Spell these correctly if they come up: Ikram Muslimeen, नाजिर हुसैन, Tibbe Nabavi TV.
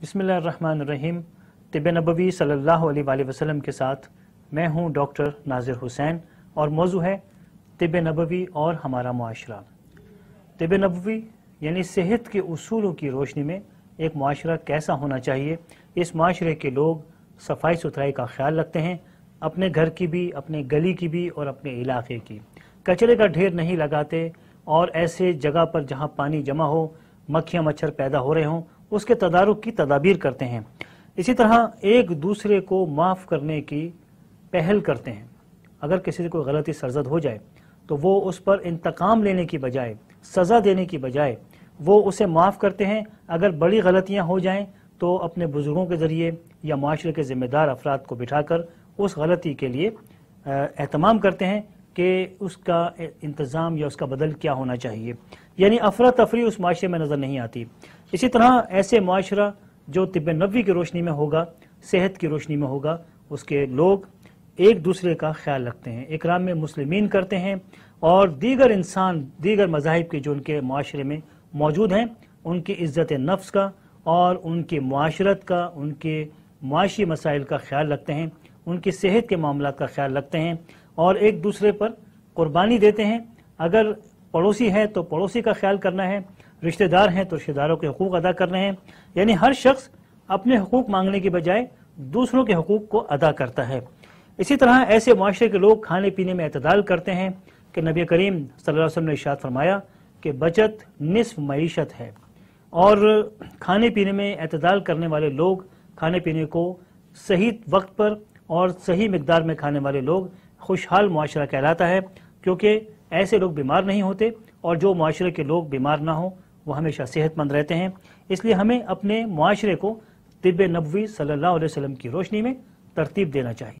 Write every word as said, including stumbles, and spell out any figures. बिस्मिल्लाहिर्रहमानिर्रहीम। तिब्बे नबवी सल्लल्लाहु अलैहि वसल्लम के साथ मैं हूं डॉक्टर नाजिर हुसैन और मौजू है तिब्बे नबवी और हमारा मुआशरा। तिब्बे नबवी यानी सेहत के उसूलों की रोशनी में एक मुआशरा कैसा होना चाहिए। इस मुआशरे के लोग सफाई सुथराई का ख्याल रखते हैं, अपने घर की भी, अपने गली की भी और अपने इलाके की। कचरे का ढेर नहीं लगाते और ऐसे जगह पर जहाँ पानी जमा हो, मक्खियाँ मच्छर पैदा हो रहे हों, उसके तदारुक की तदाबीर करते हैं। इसी तरह एक दूसरे को माफ़ करने की पहल करते हैं। अगर किसी से कोई गलती सरजद हो जाए तो वो उस पर इंतकाम लेने की बजाय, सज़ा देने की बजाय वो उसे माफ़ करते हैं। अगर बड़ी गलतियाँ हो जाएं तो अपने बुज़ुर्गों के ज़रिए या माशरे के ज़िम्मेदार अफराद को बिठाकर उस गलती के लिए एहतमाम करते हैं कि उसका इंतज़ाम या उसका बदल क्या होना चाहिए। यानी अफरा तफरी उस माशरे में नज़र नहीं आती। इसी तरह ऐसे माशरा जो तिब्बे नबवी की रोशनी में होगा, सेहत की रोशनी में होगा, उसके लोग एक दूसरे का ख्याल रखते हैं, इकराम मुस्लिमीन करते हैं और दीगर इंसान, दीगर मज़ाहिब के जो उनके माशरे में मौजूद हैं, उनकी इज़्ज़त नफ्स का और उनकी मुआशरत का, उनके माशी मसाइल का ख्याल रखते हैं, उनकी सेहत के मामला का ख्याल रखते हैं और एक दूसरे पर कुर्बानी देते हैं। अगर पड़ोसी है तो पड़ोसी का ख्याल करना है, रिश्तेदार हैं तो रिश्तेदारों के हकूक़ अदा करने हैं। यानी हर शख्स अपने हकूक़ मांगने की बजाय दूसरों के हकूक़ को अदा करता है। इसी तरह ऐसे माशरे के लोग खाने पीने में अतदाल करते हैं कि नबी करीम सल्लल्लाहु अलैहि वसल्लम ने इरशाद फरमाया कि बचत निस्फ मईशत है। और खाने पीने में अतदाल करने वाले लोग खाने पीने को सही वक्त पर और सही मकदार में खाने वाले लोग खुशहाल मुआशरा कहलाता है, क्योंकि ऐसे लोग बीमार नहीं होते और जो मुआशरे के लोग बीमार ना हो वो हमेशा सेहतमंद रहते हैं। इसलिए हमें अपने मुआशरे को तिब्बे नबवी सल्लल्लाहु अलैहि वसल्लम की रोशनी में तरतीब देना चाहिए।